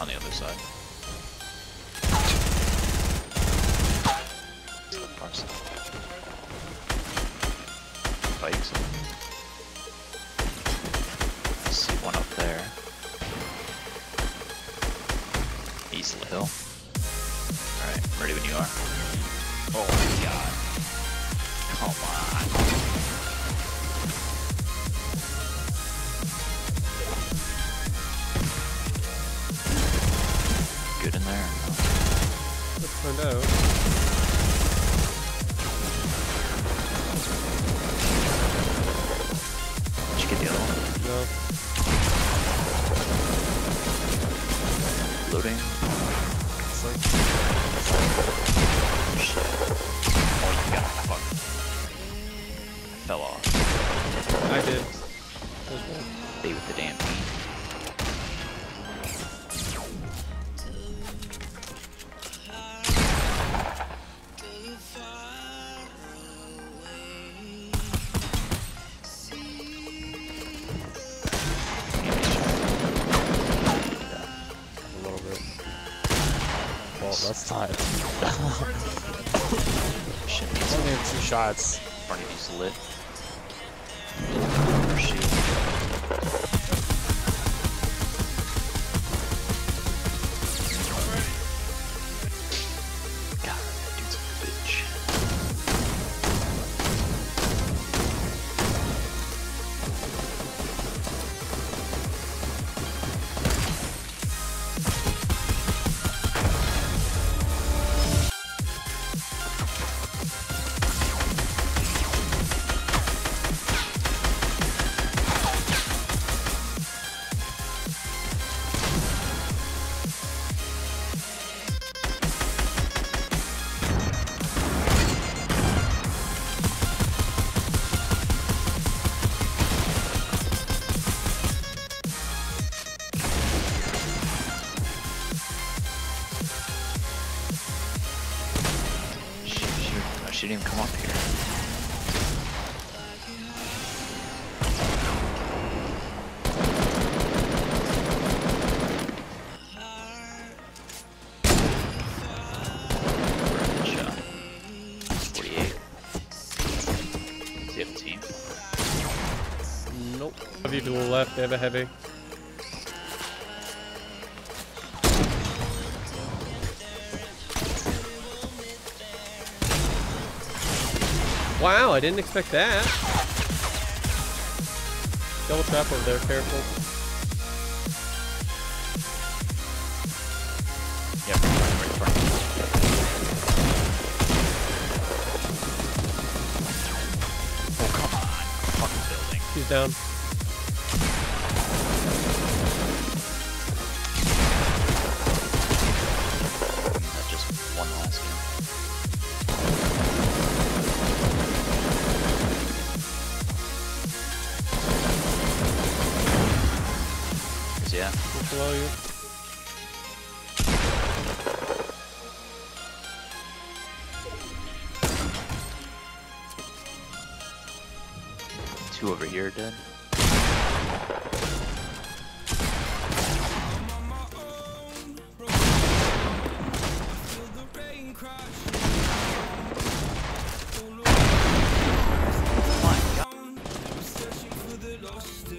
on the other side. Bikes. I see one up there. East of the hill. Alright, ready when you are. Oh my god. Come on. Good in there. Let's find out. Did you get the other one? No. Loading. It's like... Oh, shit. Oh, you got it. Fuck. I fell off. I did. Stay with the damn team. That's time. Shit, he's only had 2 shots. Barnaby's lit. Shoot. God, that dude's a bitch. She didn't even come up here. Good shot. 48. 17. Nope. Have you to the left, they have a heavy. Wow, I didn't expect that. Double trap over there, careful. Yep, right. Oh, come on. Fucking building. He's down. Yeah. Below you. Two over here, dead.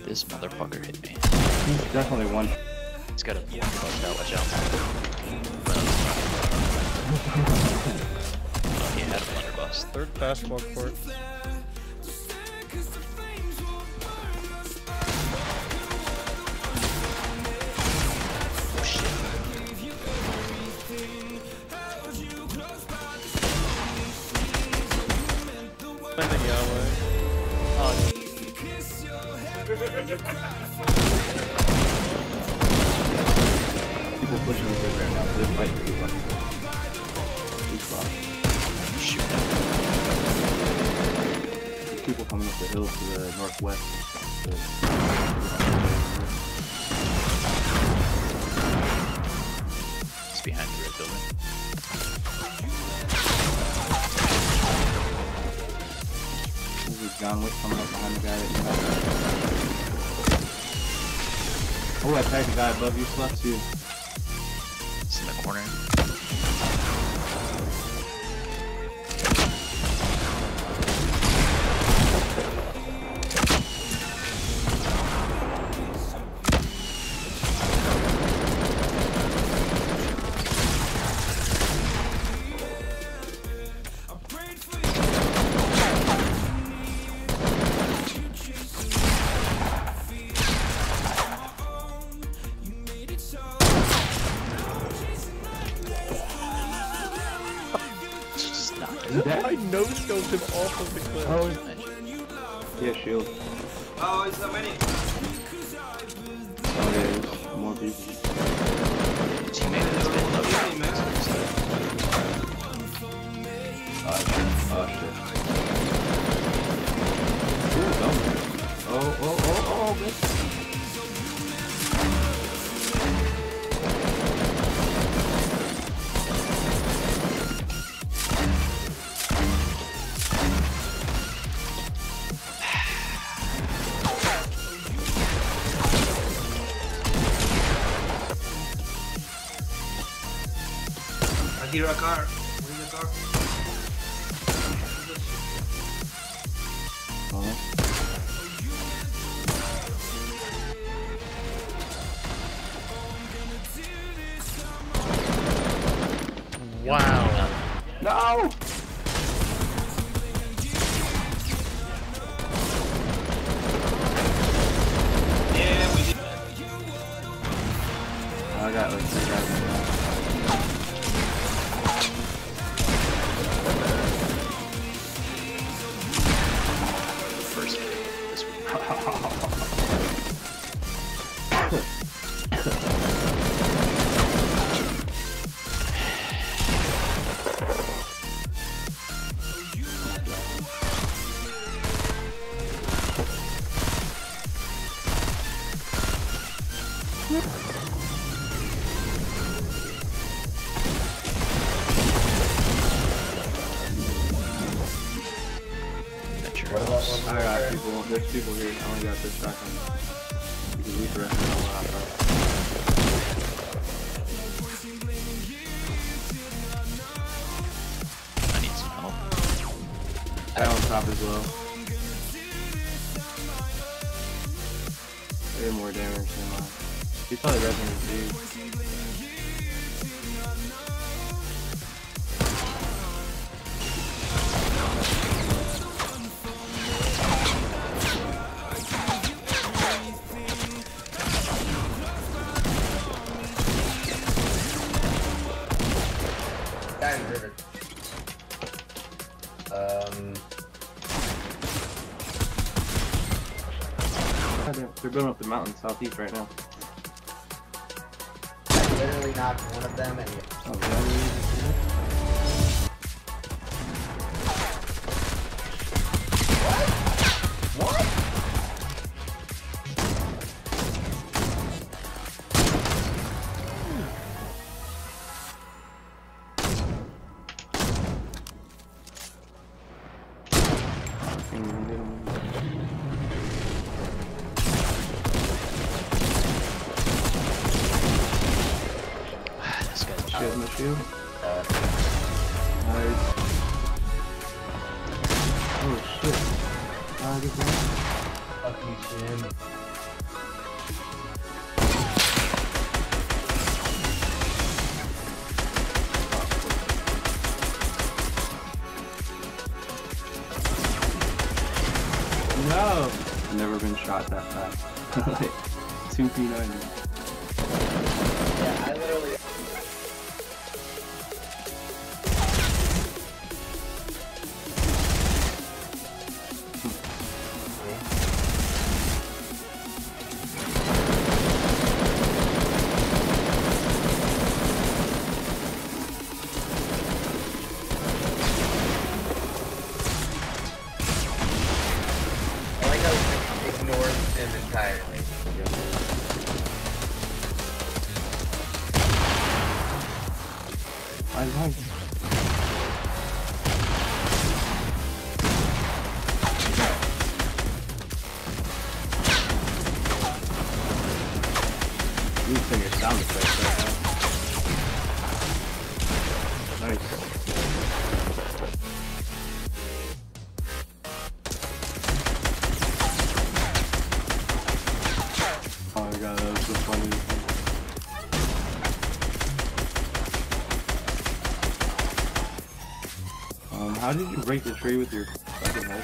This motherfucker hit me. He's definitely one. He's got a watch out, watch out. Oh, he had a Thunderboss. Third pass walk for it. Oh shit. I think Yahweh. Oh, people pushing the bridge right now, they're fighting for people. He's lost. Shoot that. People coming up the hill to the northwest. It's behind the red building. This is John Wick coming up behind the guy right now. Oh, I tagged the guy above you, plus you. in the corner. I no-scoped him off of the cliff. Oh, nice. Yeah, shield. Oh, it's not many. Oh, there's more people. Teammate has been shit. Oh, man. I hear a car. Where's the car? Wow. No! Yeah, we did. Oh, I got like 2,000. There's people here, I only got this back on. You can leave the rest of them all out. I need some help. That on top as well. They did more damage than mine. He's probably resin with dude. They're building up the mountain southeast right now. I literally knocked one of them and shield. Nice. Oh shit. Good one. Fucking shit. No! I've never been shot that fast. Like, 2p90. Entirely. I like it. You think it's sound effects right now. How did you break the tree with your fucking head?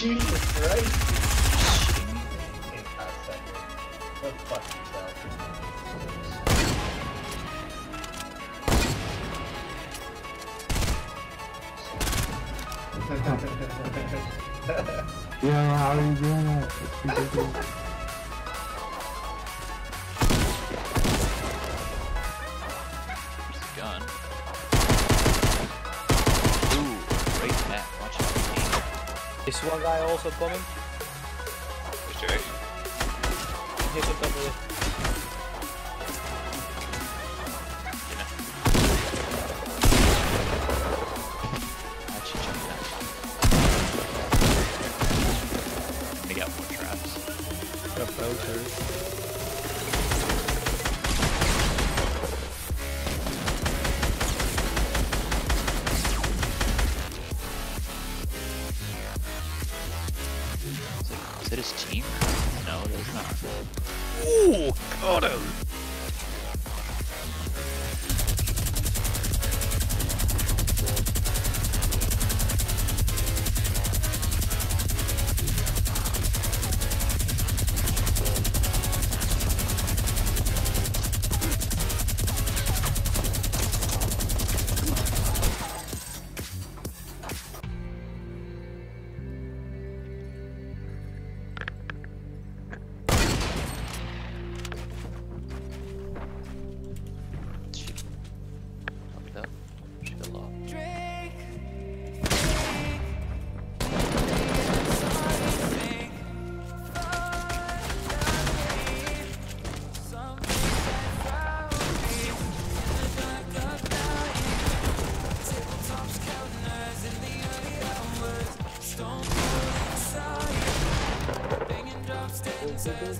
Jesus Christ! What the fuck is that? Yeah, how are you doing that? It's ridiculous. There's a gun. Ooh, right back. Watch out. Is one guy also coming? Which way? He's on top of it. I should jump down. They got more traps. Got Is it his team? No, it is not. Ooh! Got him!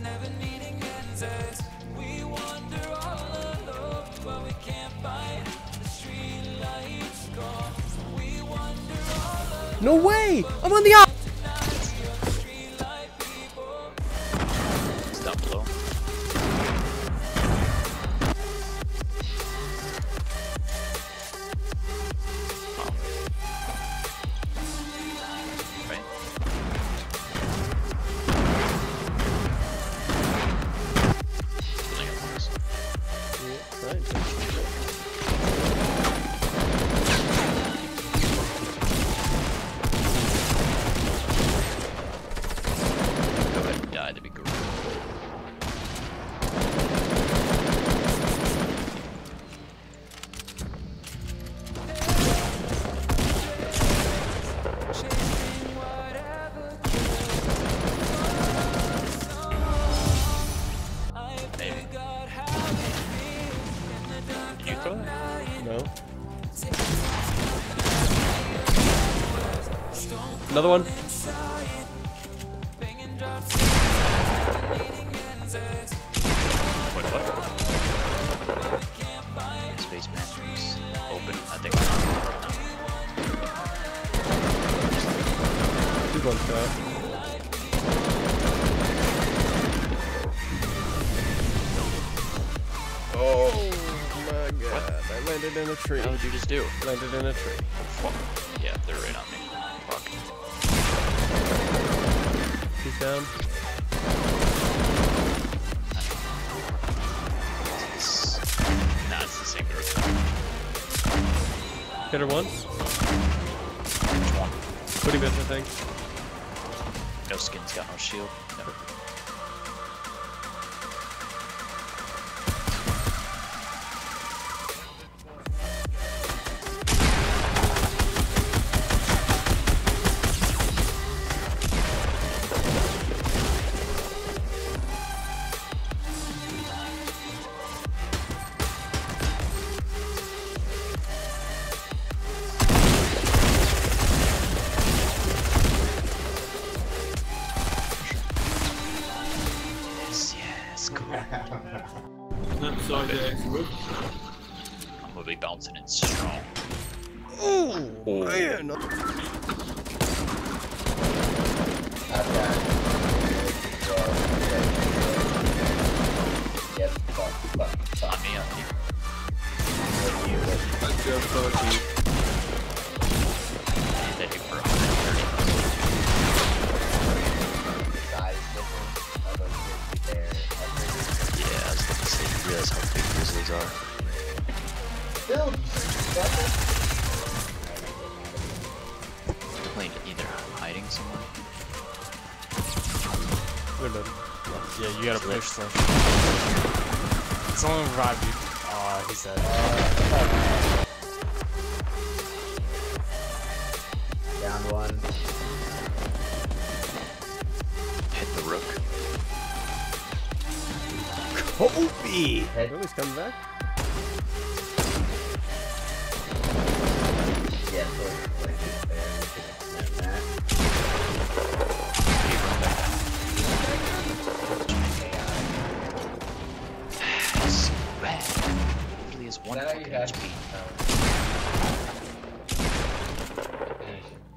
Never needing answers. We wander all alone, but we can't find the street lights gone. We wander all alone. No way! I'm on the op! Stop low. No. Another one. Wait, what? Space matrix open. I think we're not. Good one, Kyle. Landed in a tree. How did you just do? Landed in a tree. Oh, fuck. Yeah, they're right on me. Fuck. He's down. Nah, it's the same group. Hit her once. Pretty good, I think. No skin's got no shield. Never. probably bouncing and strong. Ooh, oh man! Not yeah, you gotta push them. It's only revived you. Aw, he's dead. Down one. Hit the rook. Kobe! Hey, he's coming back? Yeah, is that how you guys beat?